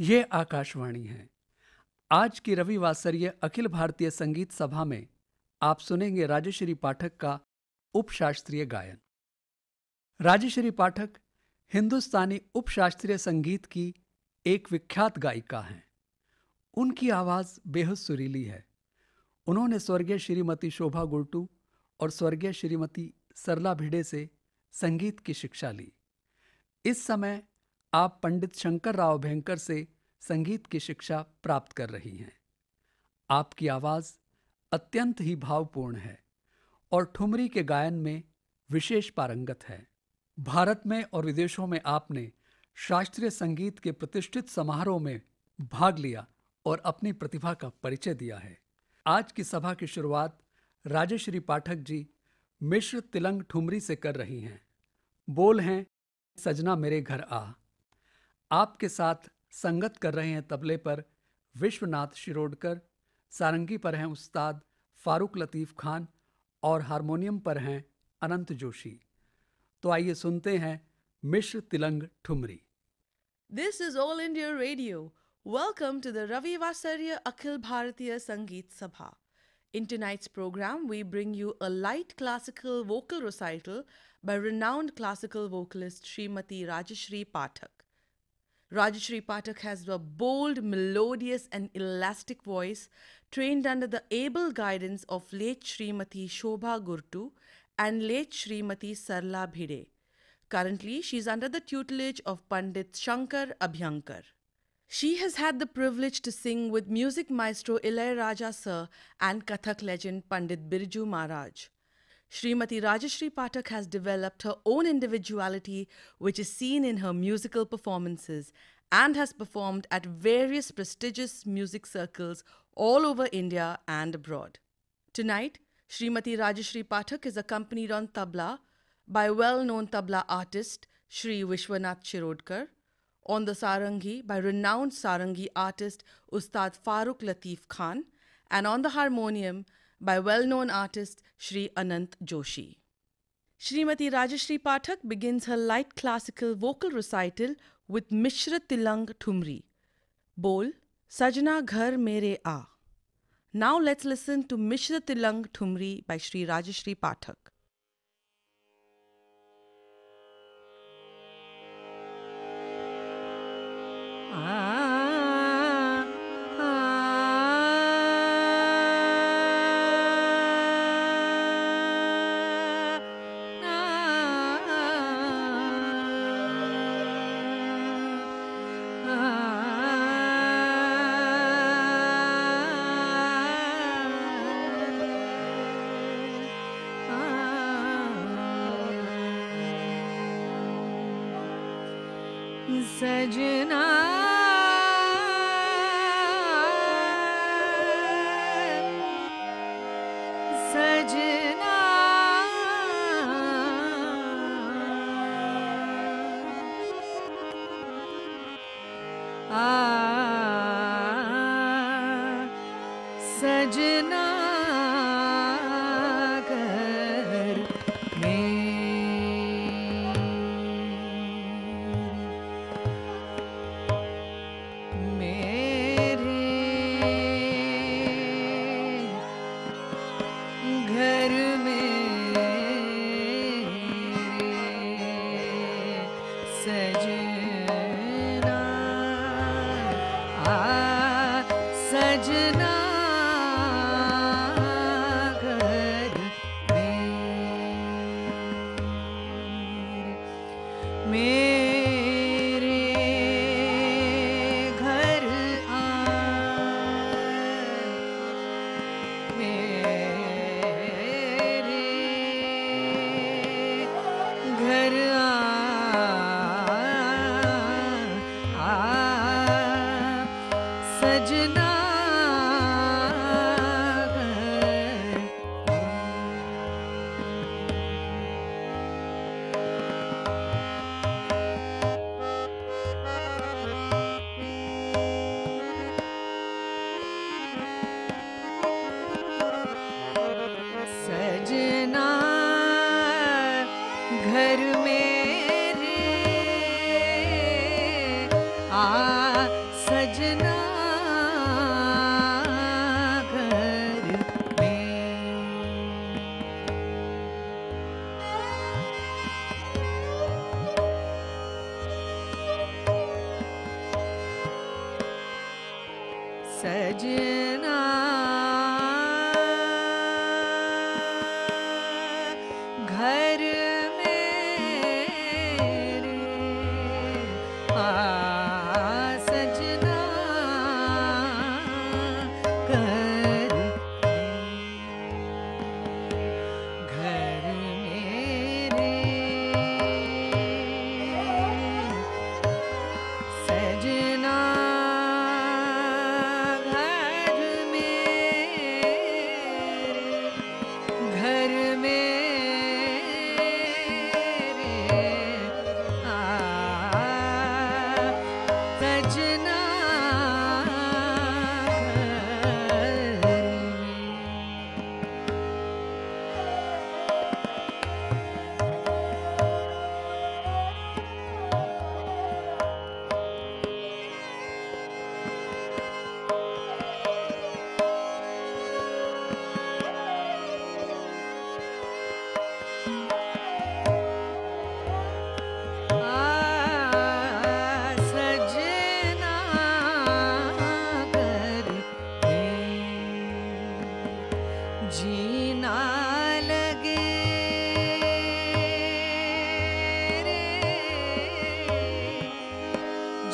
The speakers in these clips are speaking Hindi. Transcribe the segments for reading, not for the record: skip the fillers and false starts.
ये आकाशवाणी है। आज की रविवासरीय अखिल भारतीय संगीत सभा में आप सुनेंगे राजश्री पाठक का उपशास्त्रीय गायन। राजश्री पाठक हिंदुस्तानी उपशास्त्रीय संगीत की एक विख्यात गायिका हैं। उनकी आवाज़ बेहद सुरीली है। उन्होंने स्वर्गीय श्रीमती शोभा गुर्टू और स्वर्गीय श्रीमती सरला भिड़े से संगीत की शिक्षा ली। इस समय आप पंडित शंकर राव अभ्यंकर से संगीत की शिक्षा प्राप्त कर रही हैं। आपकी आवाज़ अत्यंत ही भावपूर्ण है और ठुमरी के गायन में विशेष पारंगत है। भारत में और विदेशों में आपने शास्त्रीय संगीत के प्रतिष्ठित समारोह में भाग लिया और अपनी प्रतिभा का परिचय दिया है। आज की सभा की शुरुआत राजश्री पाठक जी मिश्र तिलंग ठुमरी से कर रही हैं। बोल हैं सजना मेरे घर आ। आपके साथ संगत कर रहे हैं तबले पर विश्वनाथ शिरोडकर, सारंगी पर हैं उस्ताद फारूक लतीफ़ खान और हारमोनियम पर हैं अनंत जोशी। तो आइए सुनते हैं Mishra Tilang thumri. This is all India radio. Welcome to the रविवासरीय Akhil Bharatiya Sangeet सभा। In tonight's program, we bring you a light classical vocal recital by renowned classical vocalist Srimati Rajashree Pathak. Rajashree Pathak has a bold, melodious and elastic voice trained under the able guidance of late Srimati Shobha Gurtu and late Srimati Sarla Bhide. Currently, she is under the tutelage of Pandit Shankar Abhyankar. She has had the privilege to sing with music maestro Ilaiyaraaja sir and Kathak legend Pandit Birju Maharaj. Srimati Rajashree Pathak has developed her own individuality which is seen in her musical performances and has performed at various prestigious music circles all over India and abroad. Tonight, Srimati Rajashree Pathak is accompanied on tabla by well-known tabla artist Shri Vishwanath Shirodkar, on the sarangi by renowned sarangi artist Ustad Faruk Latif Khan, and on the harmonium by well-known artist Shri Anant Joshi. Srimati Rajashree Pathak begins her light classical vocal recital with Mishra Tilang Thumri. Bol Sajna Ghar Mere Aa. Now let's listen to Mishra Tilang Thumri by Shri Rajashree Pathak. जीना लगे रे,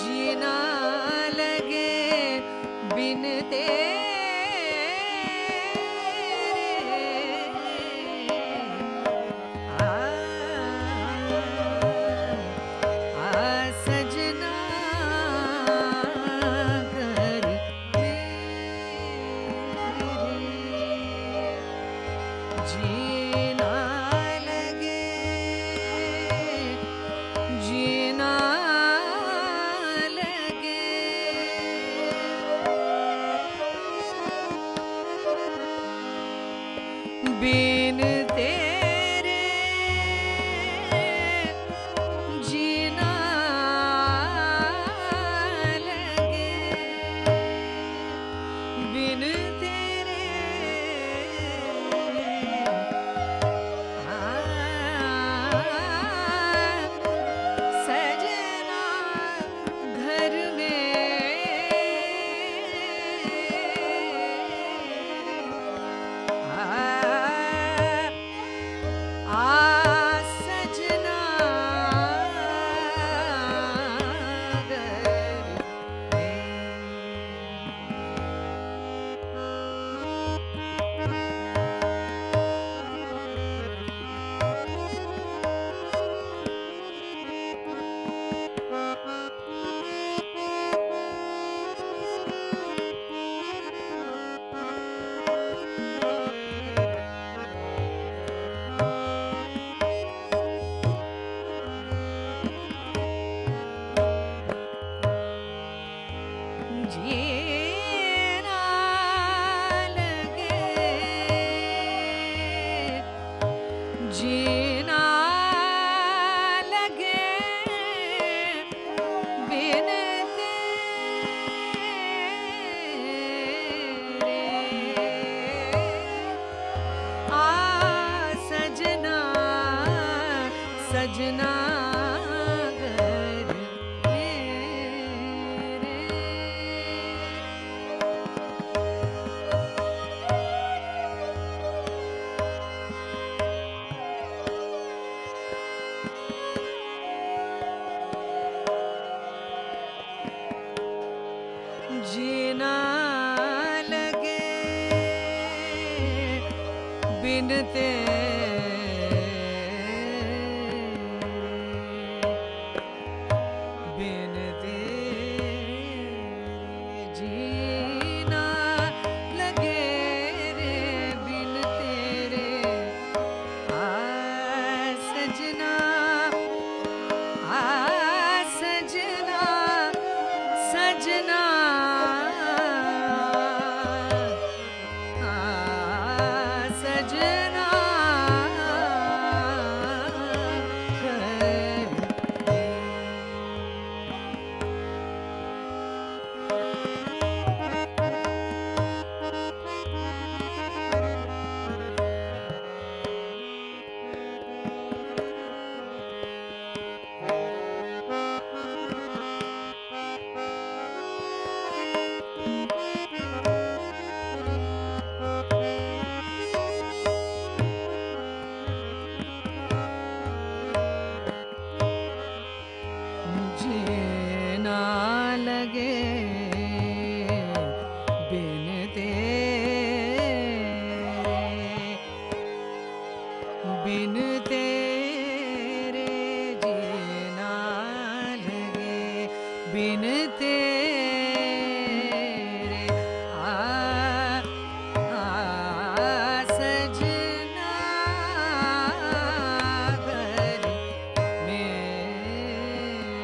जीना लगे बिन तेरे। आ सजना घर मेरे, जीना लगे जीना लगे। बिन तेरे जीना लगे, बिन तेरे। सजना घर में, सजना घर में। जीना लगे जीना लगे बिन तेरे। सजना सजना घर मेरे। जीना लगे बिन तेरे, बिन तेरे। जीना लगे रे बिन तेरे। सजना सजना सजना। सजना घर में। जीना लगे बिन तेरे, बिन तेरे। जीना लगे बिन तेरे। सजना घर मेरे।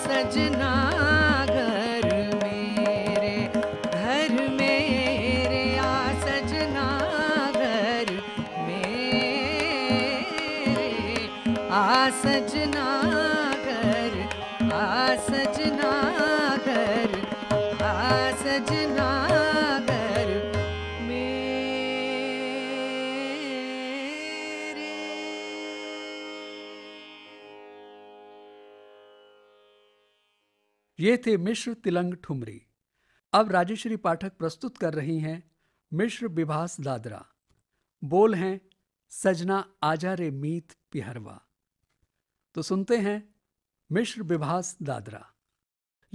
सजना घर मेरे, घर मेरे आ सजना घर मेरे, आ सजना घर, आ सजना घर, आ सजना घर मेरे। ये थे मिश्र तिलंग ठुमरी। अब राजश्री पाठक प्रस्तुत कर रही हैं मिश्र विभास दादरा। बोल हैं सजना आजा रे मीत पिहरवा। तो सुनते हैं मिश्र Vibhas Dadra.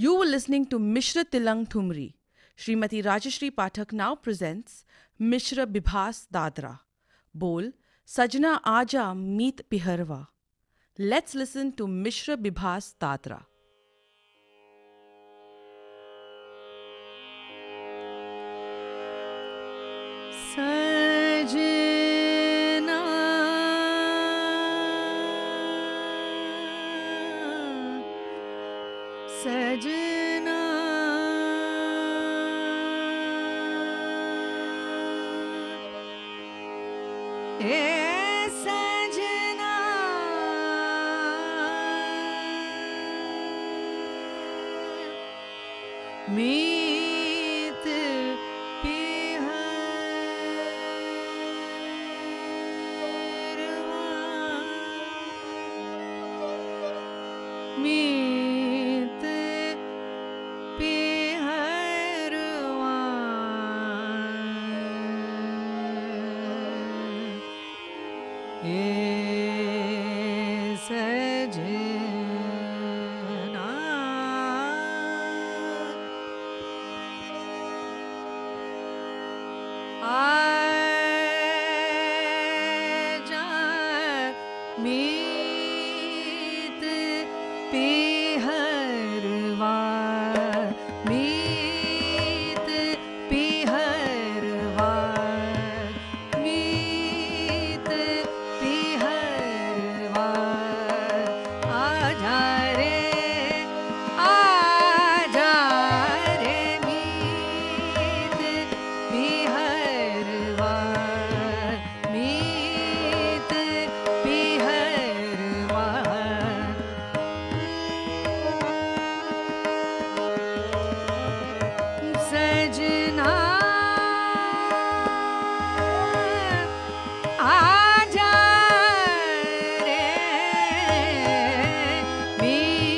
You were listening to Mishra Tilang Thumri. Shrimati Rajashree Pathak now presents Mishra Vibhas Dadra. Bol Sajna Aja Meet Piharwa. Let's listen to Mishra Vibhas Dadra. सजना ए सजना मीत पिहरवा, आजा रे मी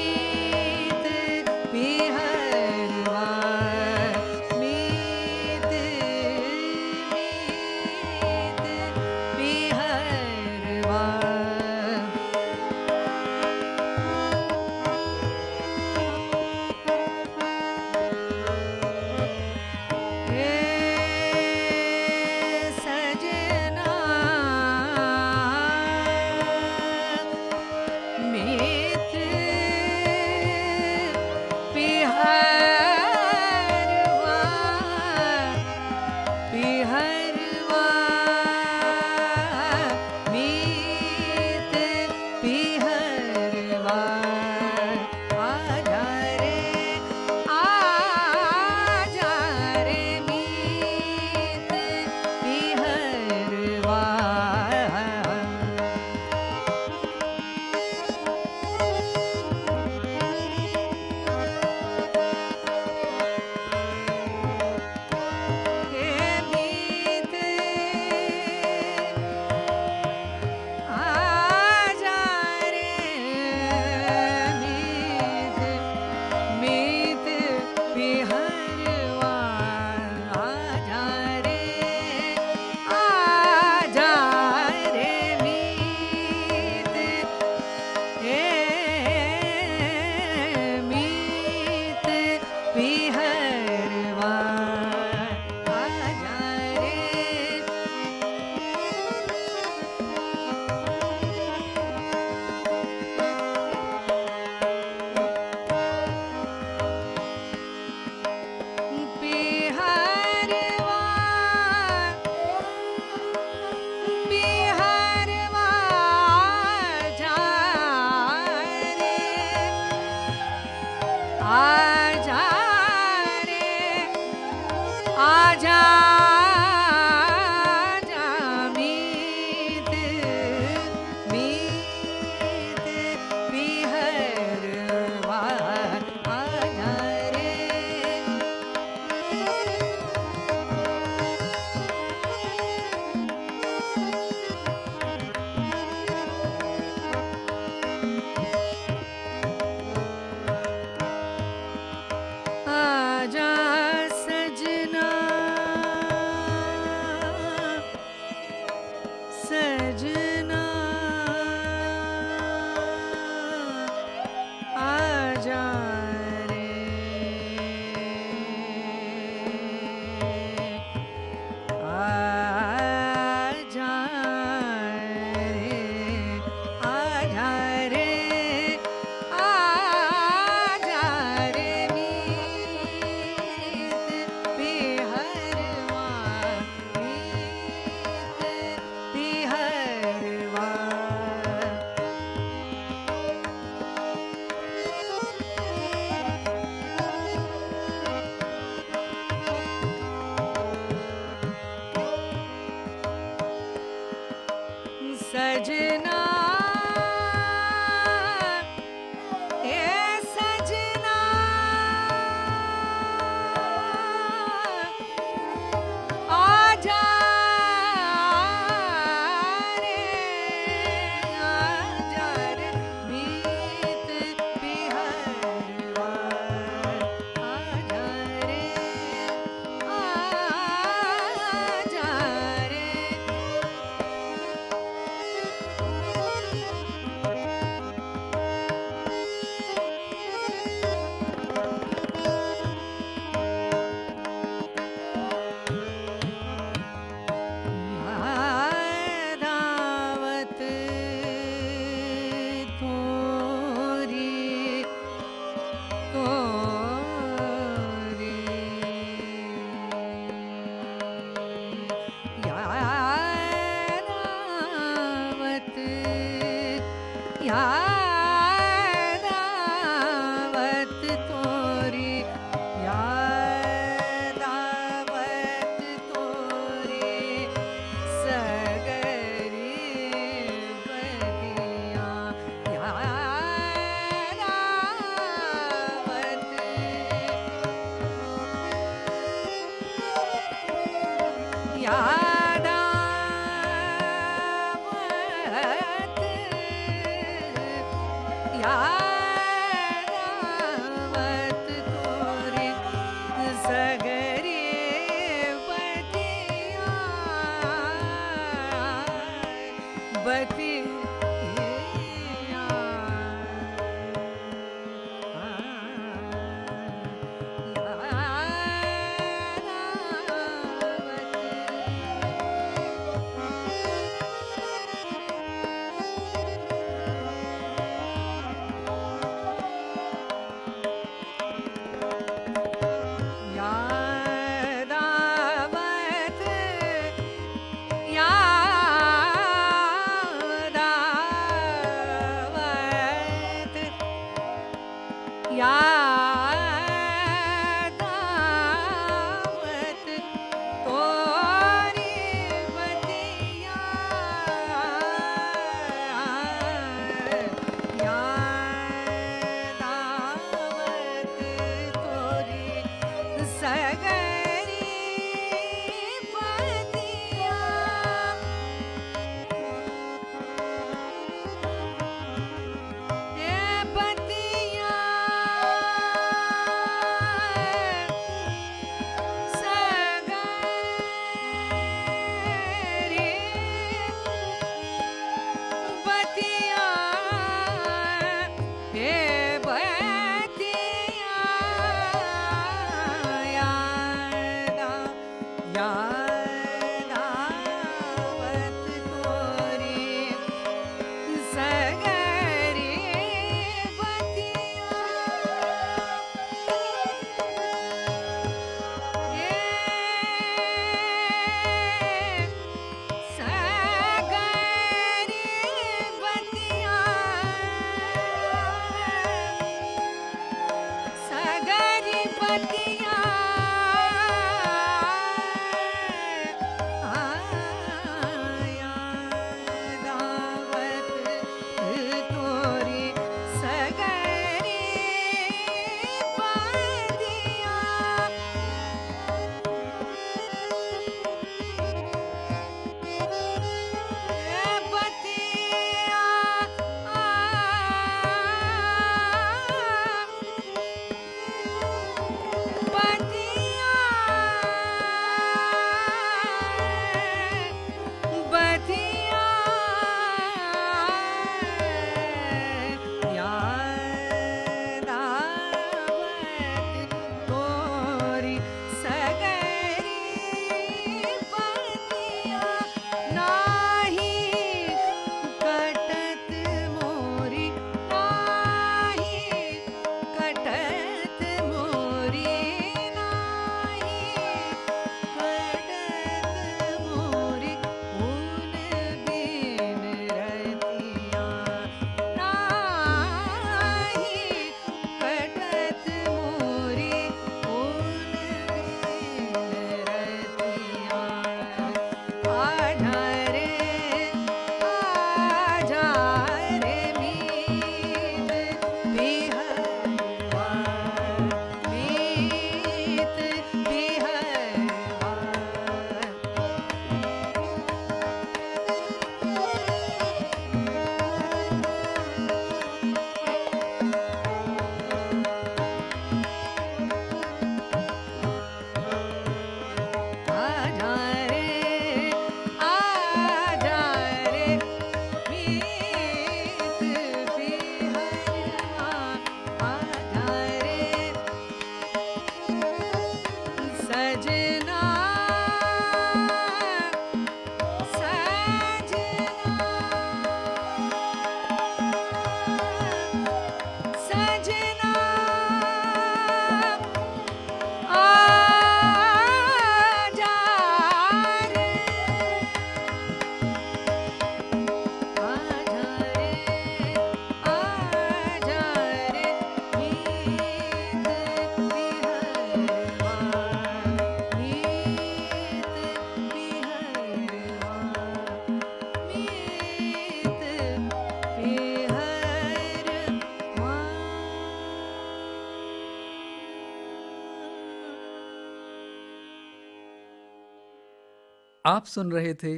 आप सुन रहे थे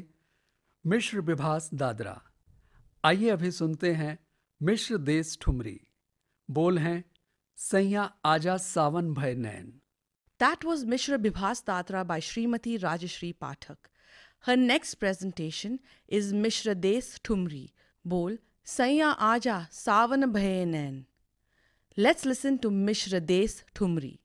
मिश्र विभास दादरा। आइए अभी सुनते हैं मिश्र देश ठुमरी। बोल हैं सैया आजा सावन भय नैन। That was Mishra Vibhas Dadra by Srimati Rajashree Pathak. Her next presentation is Mishra Desh Thumri. Bol Saiya Aja Savan Bhaye Nain. Let's listen to Mishra Desh Thumri.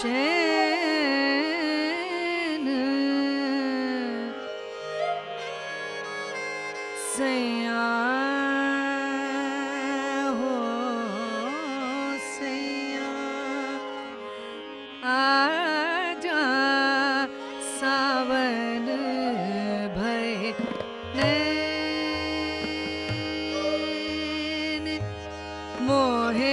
चैन सैया हो सैया आजा सावन भय नैन। मोहे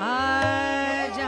आजा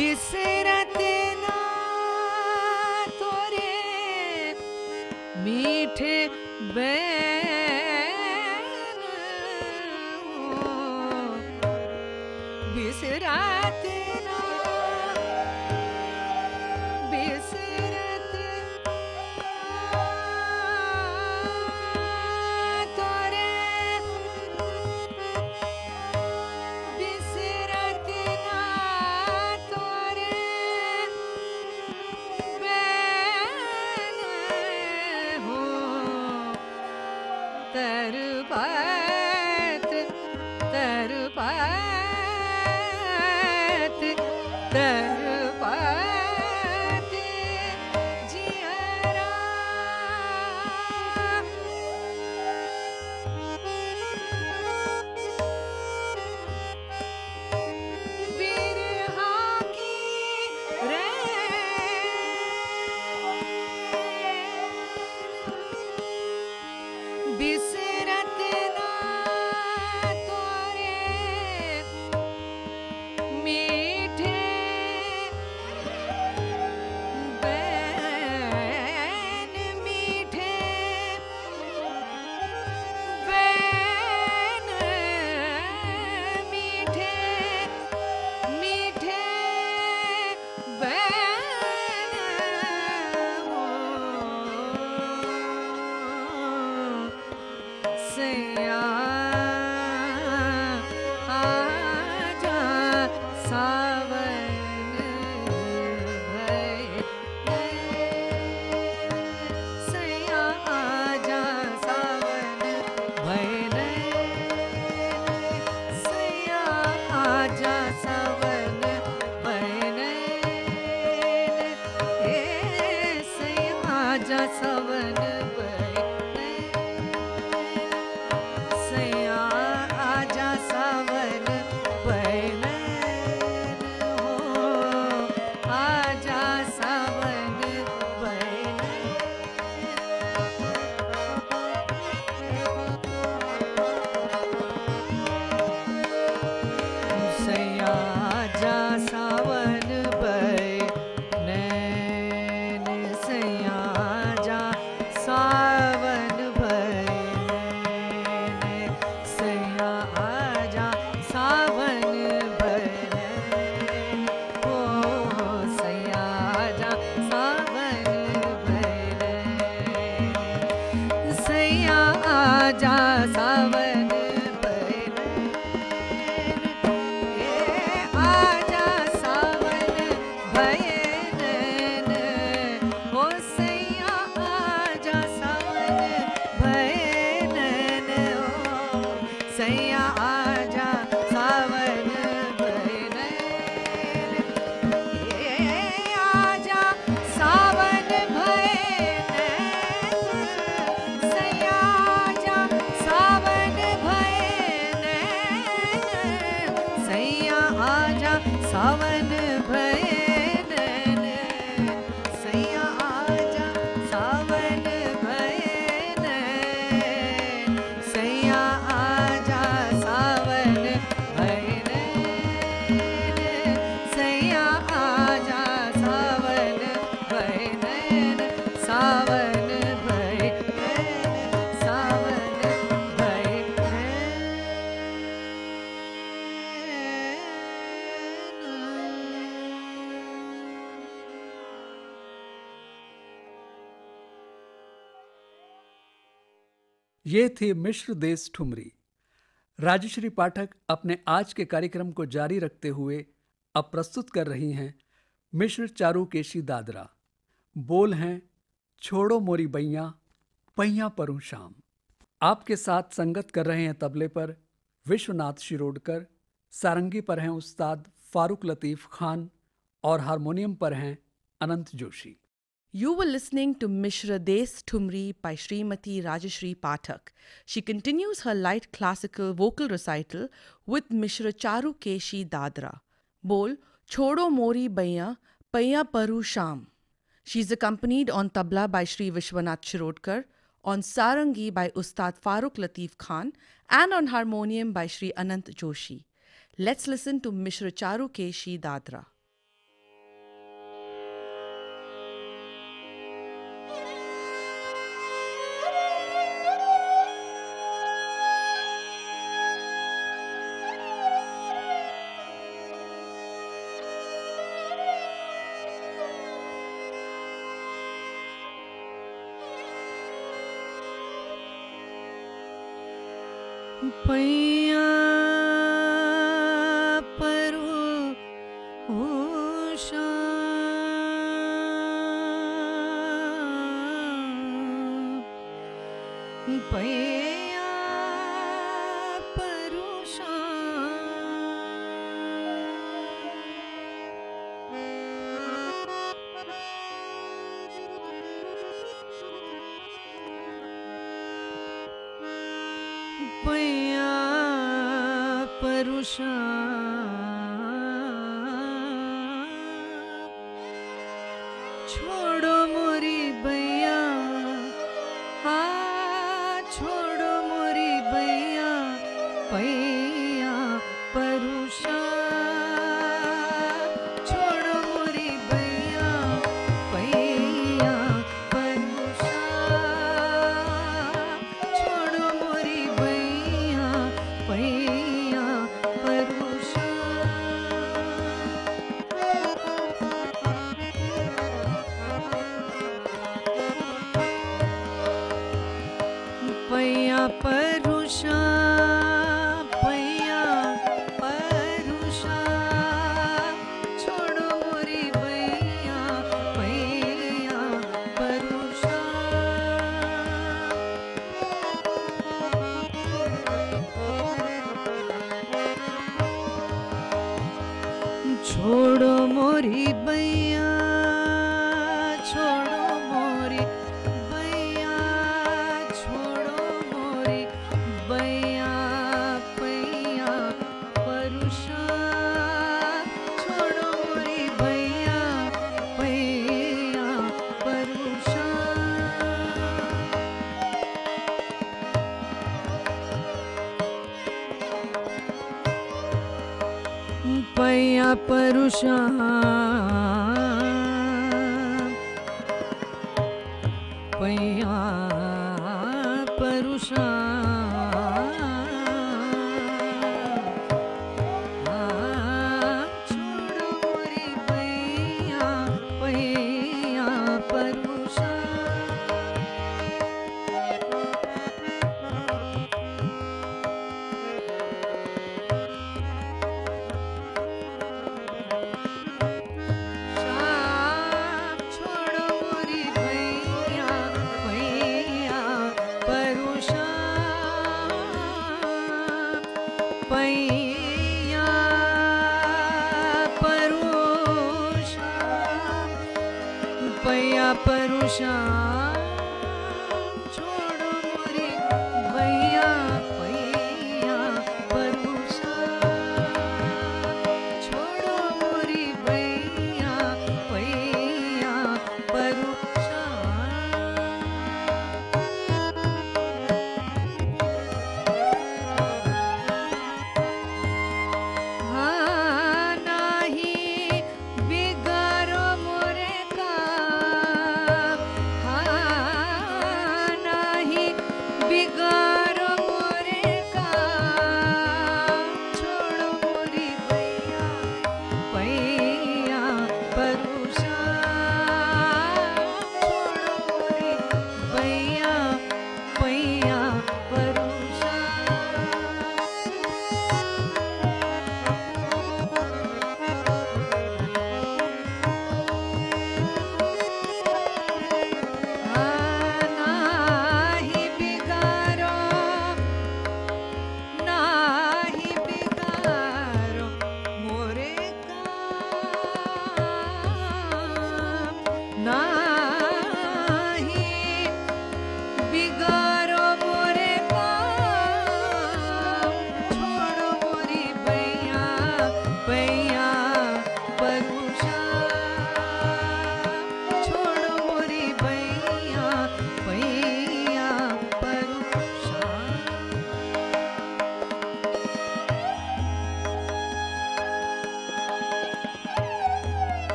बिसरत ना तोरे मीठे बैन बिसरत ना बिसरत तोरे बिसरत ना तोरे बैन हो तरपत तर ये थी मिश्र देश ठुमरी। राजश्री पाठक अपने आज के कार्यक्रम को जारी रखते हुए अब प्रस्तुत कर रही हैं मिश्र चारुकेशी दादरा। बोल हैं छोड़ो मोरी बैया पैया परू शाम। आपके साथ संगत कर रहे हैं तबले पर विश्वनाथ शिरोडकर, सारंगी पर हैं उस्ताद फारूक लतीफ खान और हारमोनियम पर हैं अनंत Joshi. You were listening to Mishra Desh Thumri by Srimati Rajashree Pathak. She continues her light classical vocal recital with Mishra Charukeshi Dadra. Bol Chodo Mori Baiya Paiya Paru Sham. She is accompanied on tabla by Shri Vishwanath Shirodkar, on sarangi by Ustad Faruk Latif Khan and on harmonium by Shri Anant Joshi. Let's listen to Mishra Charukeshi Dadra.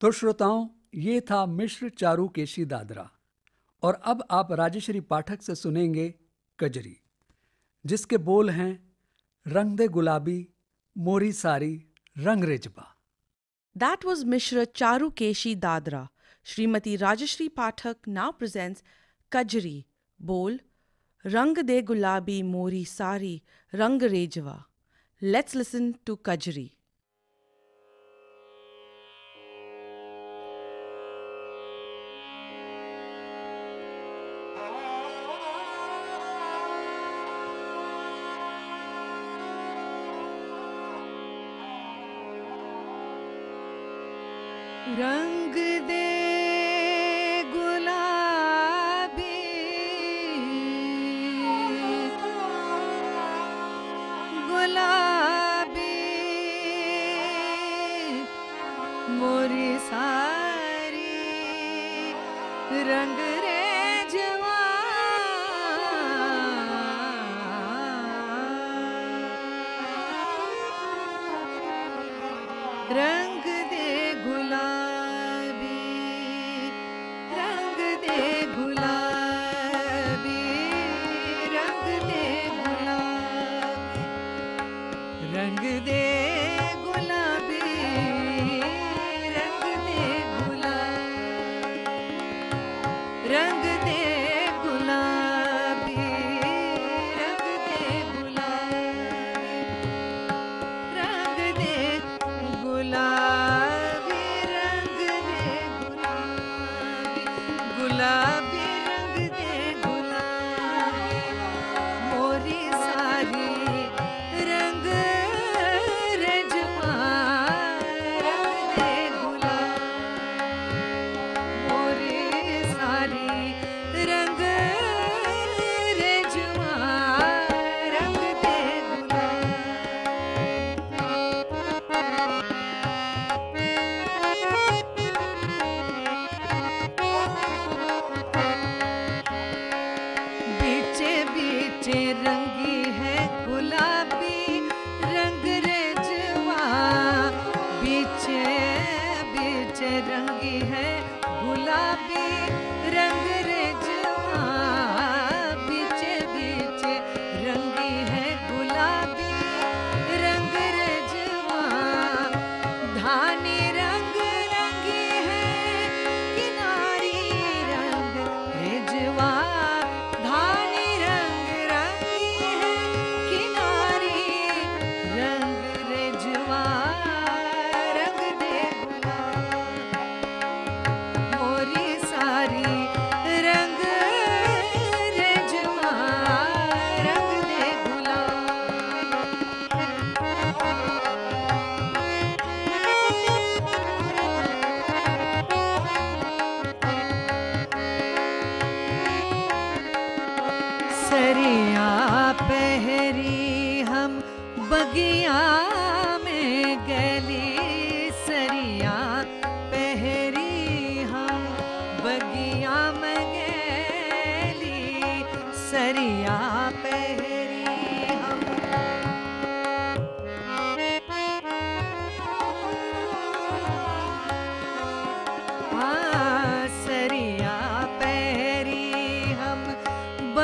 तो श्रोताओं, ये था मिश्र चारुकेशी दादरा। और अब आप राजश्री पाठक से सुनेंगे कजरी, जिसके बोल हैं रंग दे गुलाबी मोरी सारी रंग रेजबा। That was Mishra Charukeshi dadra. Shrimati Rajshri Pathak now presents kajri, बोल रंग दे गुलाबी मोरी सारी रंग रेजवा। Let's listen to kajri. रंग दे गुलाबी गुलाबी मोरी सारी रंग रेजवा, रंग दे गुलाबी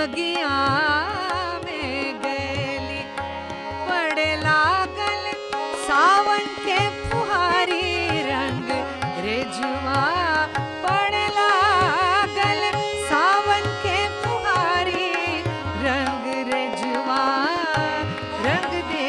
बगिया में गली पड़े लागल सावन के फुहारी रंग रेजुआ पड़े लागल सावन के फुहारी रंग रेजुआ रंग दे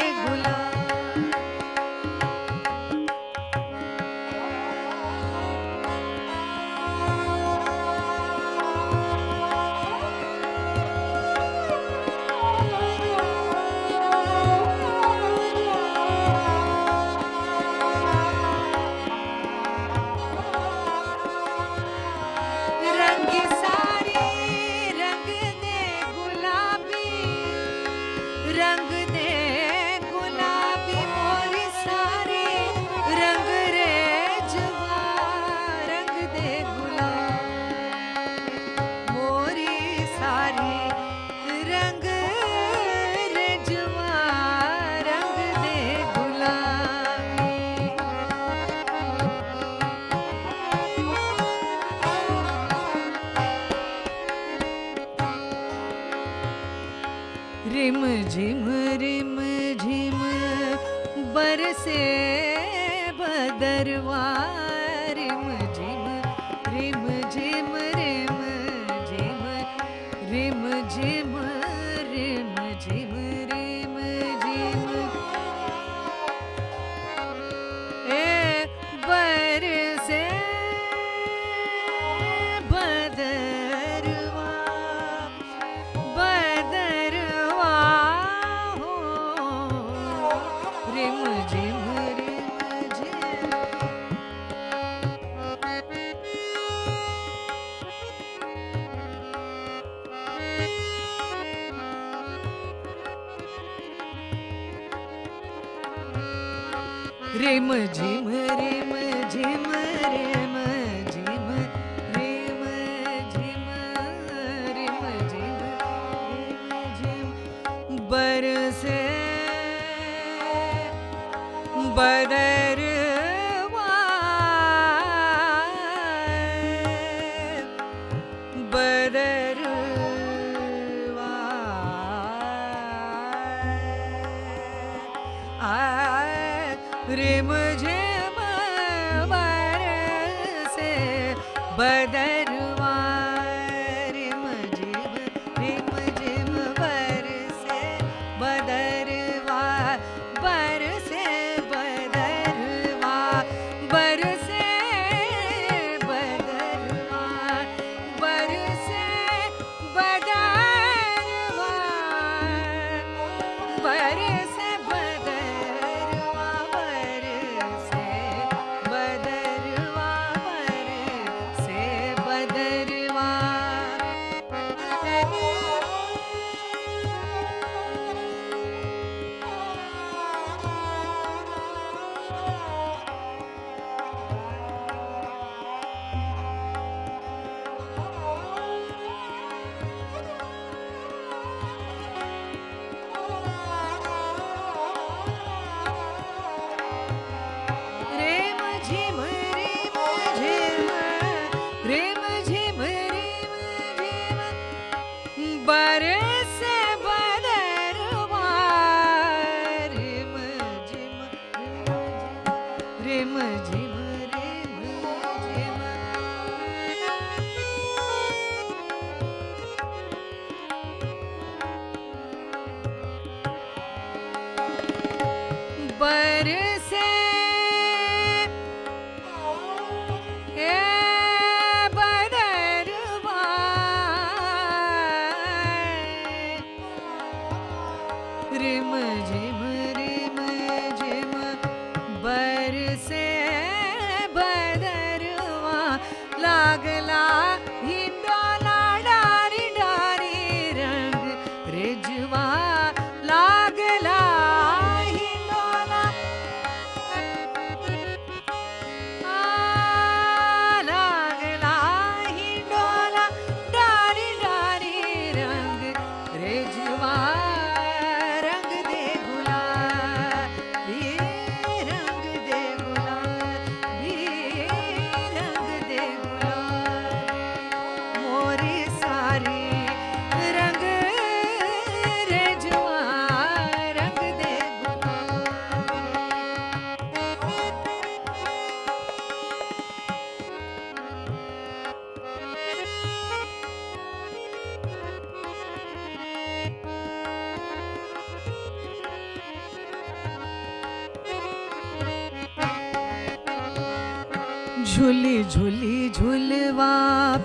झुली झुली झुलवा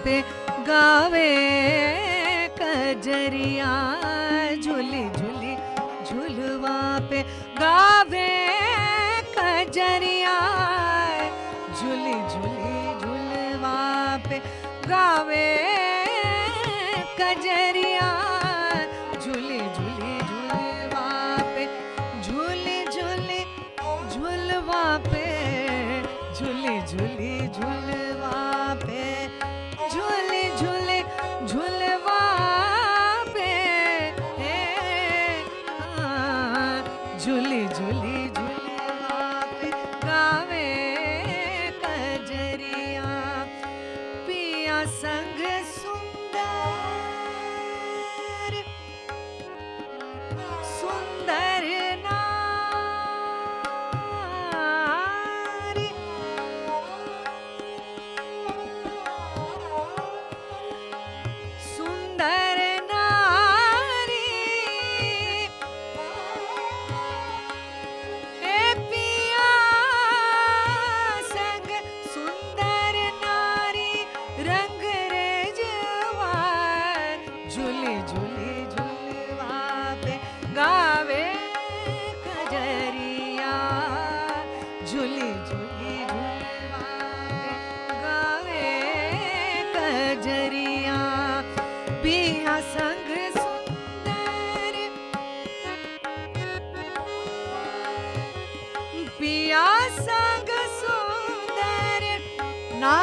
पे गावे कजरिया, झुली झुली झुलवा पे गावे कजरिया, झुली झुली झुलवा पे गावे कजरिया, झुली झुली झुलवा पे, झुली झुली झुलवा पे, झुली झुली झुलवा पे, झुली झुली झुलवा पे, झुली झुली झुलवा पे गावे कजरिया, पिया संग सुंदर सुंदर ना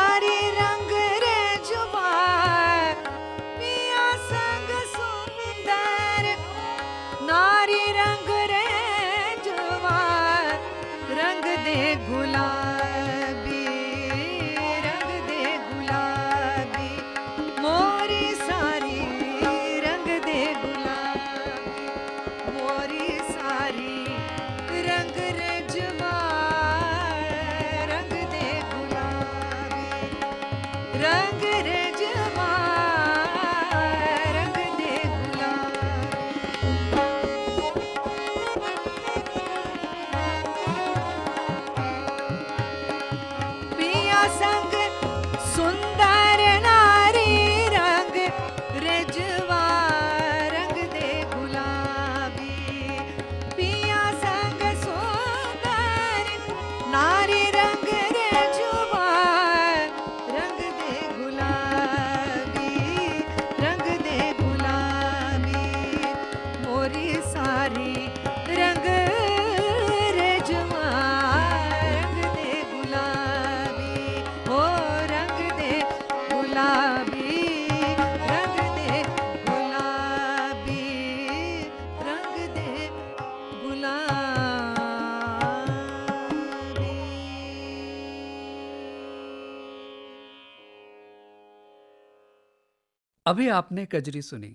अभी आपने कजरी सुनी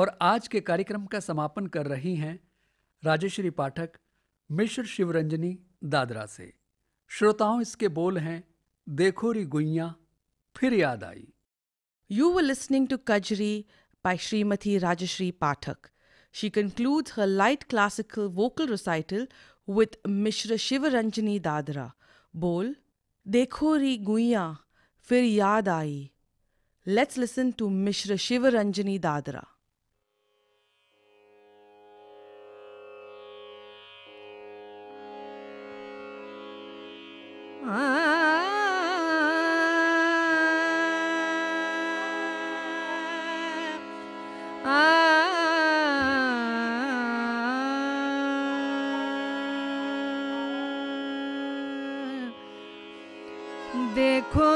और आज के कार्यक्रम का समापन कर रही हैं राजश्री पाठक मिश्र शिवरंजनी दादरा से। श्रोताओं, इसके बोल हैं देखो री गुइया फिर याद आई। You were listening to kajri by Shrimati Rajshri Pathak. She concludes her light classical vocal recital with Mishra Shivranjani dadra. बोल देखो री गुइया फिर याद आई। Let's listen to Mishra Shivaranjani Dadra. देखो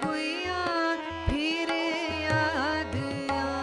गुइया फिर याद आए।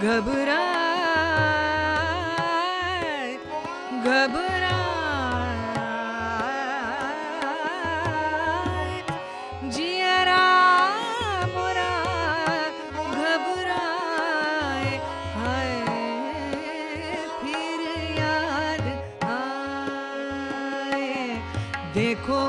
घबराए घबराए जियरा मोरा घबराए हाय फिर याद आए। देखो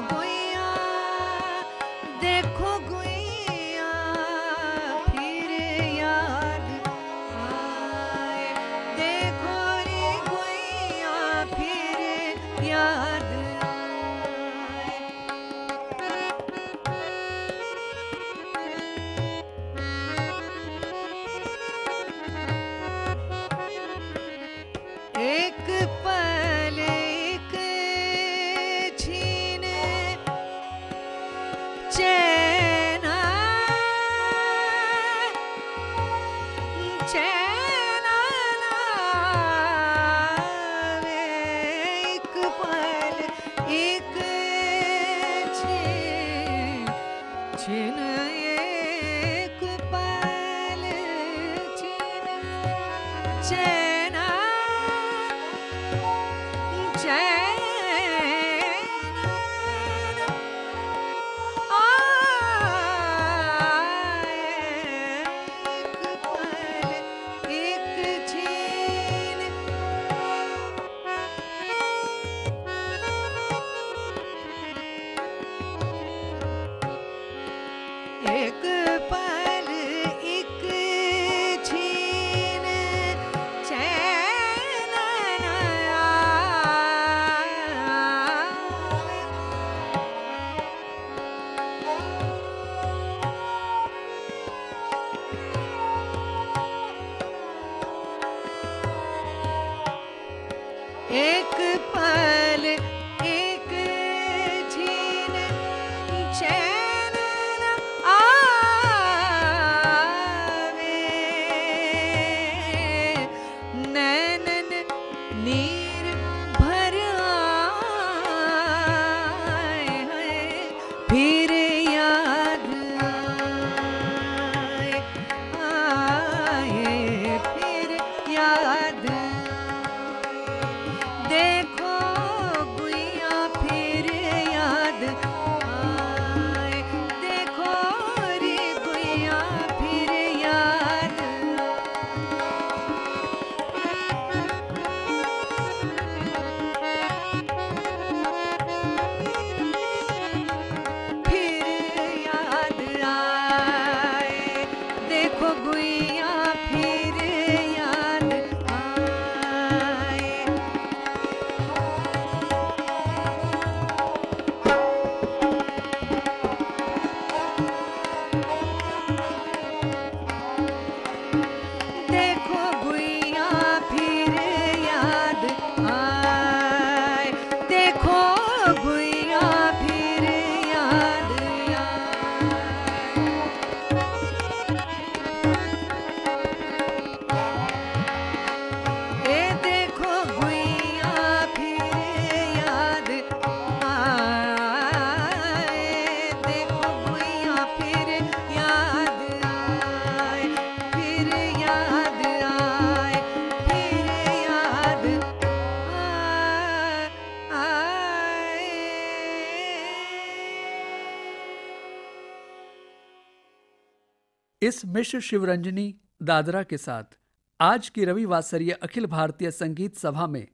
इस मिश्र शिवरंजनी दादरा के साथ आज की रविवासरीय अखिल भारतीय संगीत सभा में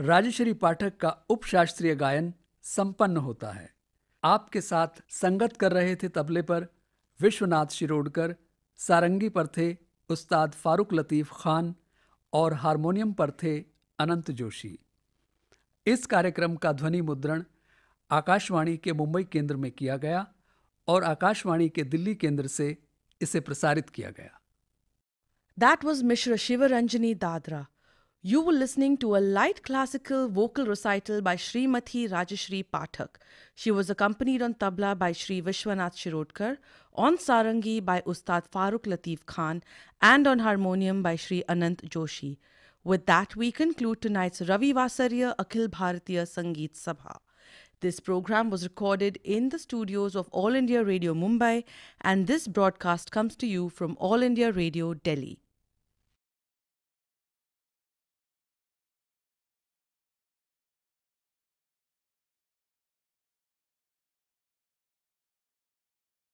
राजश्री पाठक का उपशास्त्रीय गायन संपन्न होता है। आपके साथ संगत कर रहे थे तबले पर विश्वनाथ शिरोडकर, सारंगी पर थे उस्ताद फारूक लतीफ खान और हारमोनियम पर थे अनंत जोशी। इस कार्यक्रम का ध्वनि मुद्रण आकाशवाणी के मुंबई केंद्र में किया गया और आकाशवाणी के दिल्ली केंद्र से इसे प्रसारित किया गया। That was Mishra Shivaranjani Dadra. You were listening to a light classical vocal recital by Srimati Rajashree Pathak. She was accompanied on tabla by Shri Vishwanath Shirodkar, on sarangi by Ustad Faruk Latif Khan, and on harmonium by Shri Anant Joshi. With that, we conclude tonight's Raviwasariya Akhil Bhartiya Sangeet Sabha. This program was recorded in the studios of All India Radio Mumbai, and this broadcast comes to you from All India Radio Delhi.